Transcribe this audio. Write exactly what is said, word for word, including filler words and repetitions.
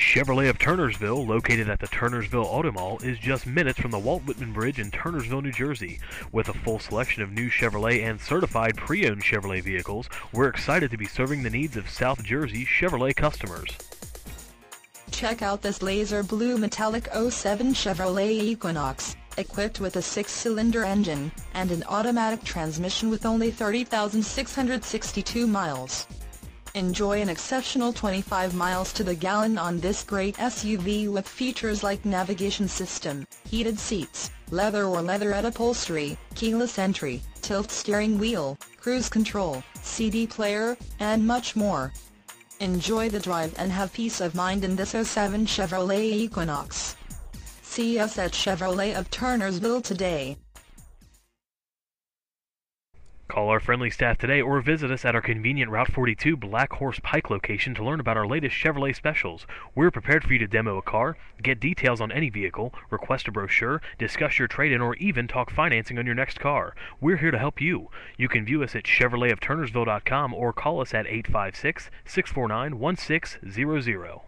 Chevrolet of Turnersville, located at the Turnersville Auto Mall, is just minutes from the Walt Whitman Bridge in Turnersville, New Jersey. With a full selection of new Chevrolet and certified pre-owned Chevrolet vehicles, we're excited to be serving the needs of South Jersey Chevrolet customers. Check out this laser blue metallic oh seven Chevrolet Equinox, equipped with a six-cylinder engine and an automatic transmission with only thirty thousand six hundred sixty-two miles. Enjoy an exceptional twenty-five miles to the gallon on this great S U V with features like navigation system, heated seats, leather or leatherette upholstery, keyless entry, tilt steering wheel, cruise control, C D player, and much more. Enjoy the drive and have peace of mind in this oh seven Chevrolet Equinox. See us at Chevrolet of Turnersville today. Call our friendly staff today or visit us at our convenient Route forty-two Black Horse Pike location to learn about our latest Chevrolet specials. We're prepared for you to demo a car, get details on any vehicle, request a brochure, discuss your trade-in, or even talk financing on your next car. We're here to help you. You can view us at Chevrolet of Turnersville dot com or call us at eight five six, six four nine, one six zero zero.